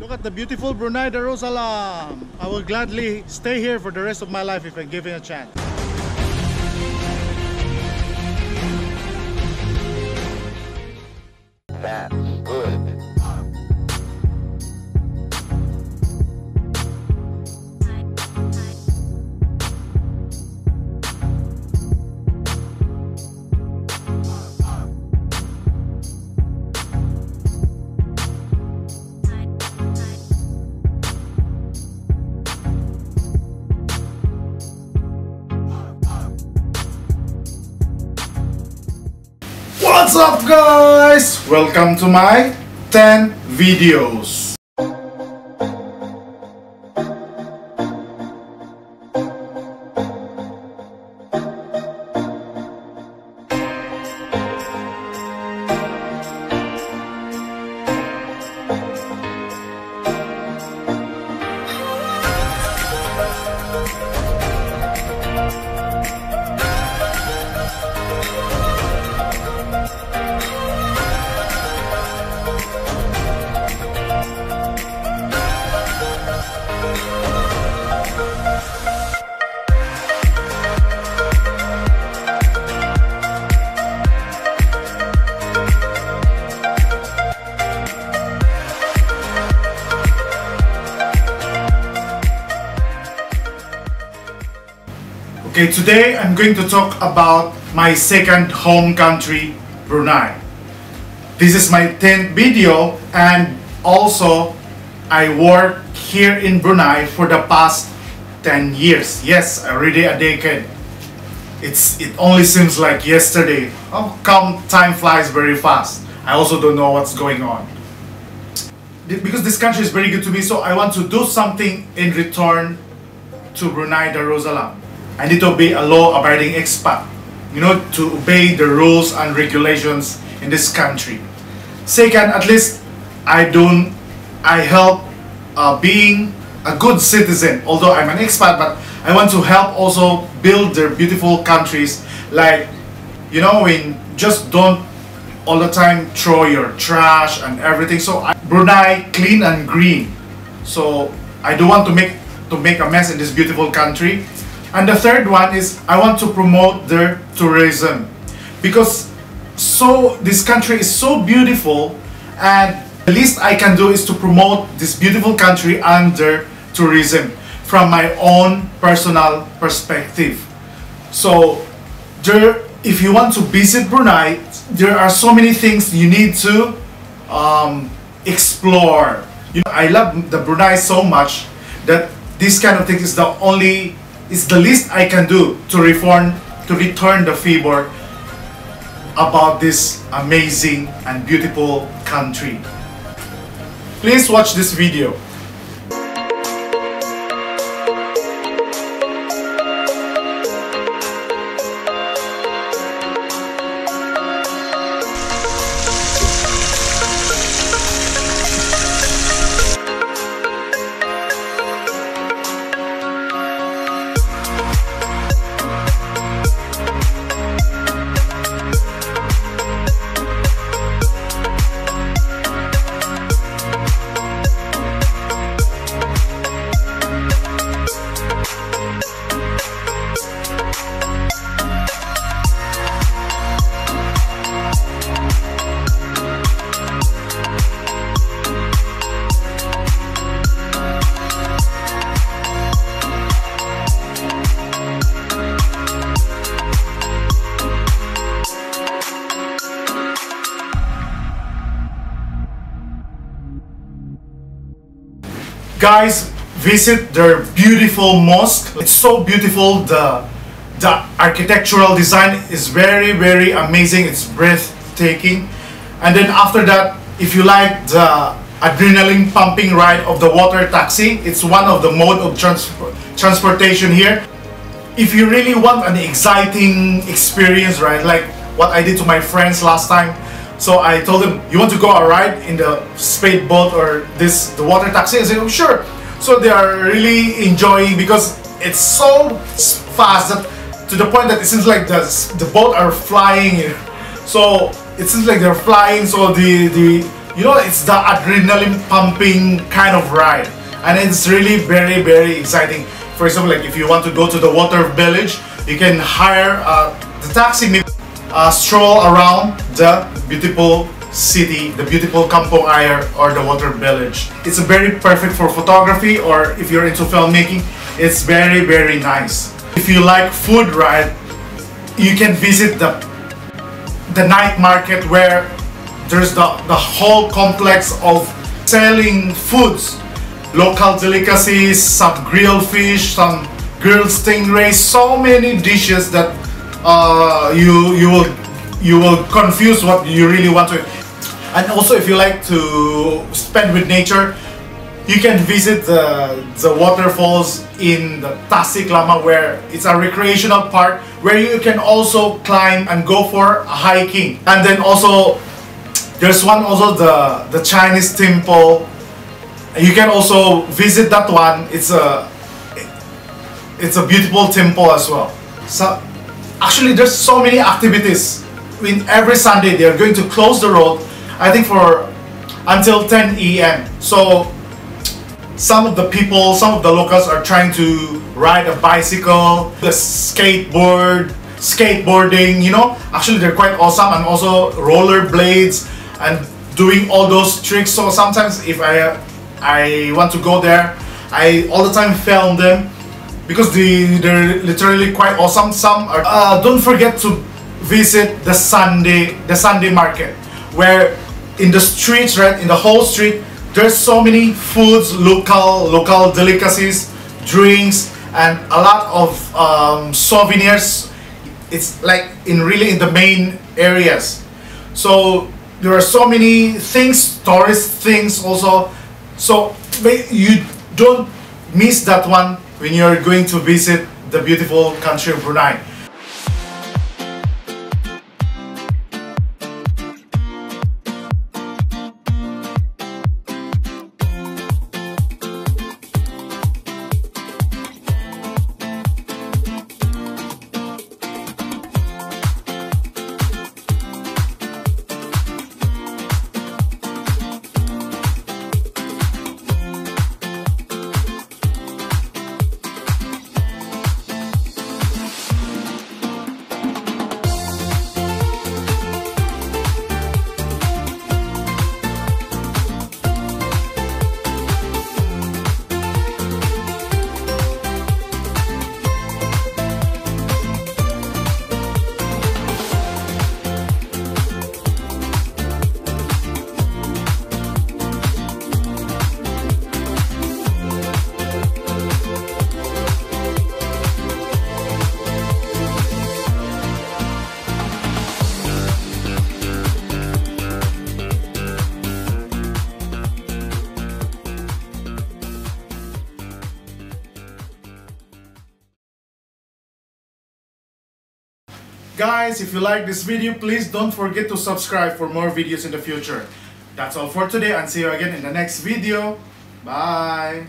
Look at the beautiful Brunei Darussalam. I will gladly stay here for the rest of my life if I give it a chance. That's good. What's up guys? Welcome to my 10 videos. Okay, today I'm going to talk about my second home country, Brunei. This is my 10th video, and also I work here in Brunei for the past 10 years. Yes, already a decade. It only seems like yesterday. Oh, come, time flies very fast. I also don't know what's going on. Because this country is very good to me, so I want to do something in return to Brunei Darussalam. I need to be a law-abiding expat, you know, to obey the rules and regulations in this country. Second, at least I help being a good citizen. Although I'm an expat, but I want to help also build their beautiful countries. Like, you know, when just don't all the time throw your trash and everything. So Brunei clean and green. So I do want to make a mess in this beautiful country. And the third one is I want to promote their tourism, because this country is so beautiful, and the least I can do is to promote this beautiful country and their tourism from my own personal perspective. So if you want to visit Brunei, there are so many things you need to explore. You know, I love the Brunei so much that this kind of thing is it's the least I can do to return the favor about this amazing and beautiful country. Please watch this video. Guys, visit their beautiful mosque. It's so beautiful. The architectural design is very, very amazing. It's breathtaking. And then after that, if you like the adrenaline pumping ride of the water taxi, it's one of the mode of transportation here. If you really want an exciting experience, right, like what I did to my friends last time. So I told him, you want to go a ride in the spade boat or the water taxi? I said, oh, sure. So they are really enjoying, because it's so fast that, to the point that it seems like the boat are flying. So it seems like they're flying. So the you know, it's the adrenaline pumping kind of ride, and it's really very, very exciting. For example, like if you want to go to the water village, you can hire the taxi, stroll around the beautiful city, the beautiful Kampong Ayer or the water village. It's very perfect for photography, or if you're into filmmaking, it's very, very nice. If you like food, right, you can visit the night market, where there's the whole complex of selling foods, local delicacies, some grilled fish, some grilled stingray, so many dishes that you will confuse what you really want to eat. And also, if you like to spend with nature, you can visit the waterfalls in the Tasik Lama, where it's a recreational park where you can also climb and go for hiking. And then also there's one also the Chinese temple. You can also visit that one. It's a beautiful temple as well. So actually, there's so many activities. In every Sunday, they are going to close the road, I think, for until 10 AM. So some of the people, some of the locals are trying to ride a bicycle, the skateboarding, you know. Actually, they're quite awesome, and also roller blades and doing all those tricks. So sometimes if I want to go there, I all the time film them, because they're literally quite awesome. Some are, don't forget to visit the Sunday market, where in the streets, right, in the whole street, there's so many foods, local delicacies, drinks, and a lot of souvenirs. It's like really in the main areas. So there are so many things, tourist things also. So you don't miss that one when you're going to visit the beautiful country of Brunei. Guys, if you like this video, please don't forget to subscribe for more videos in the future. That's all for today, and see you again in the next video. Bye!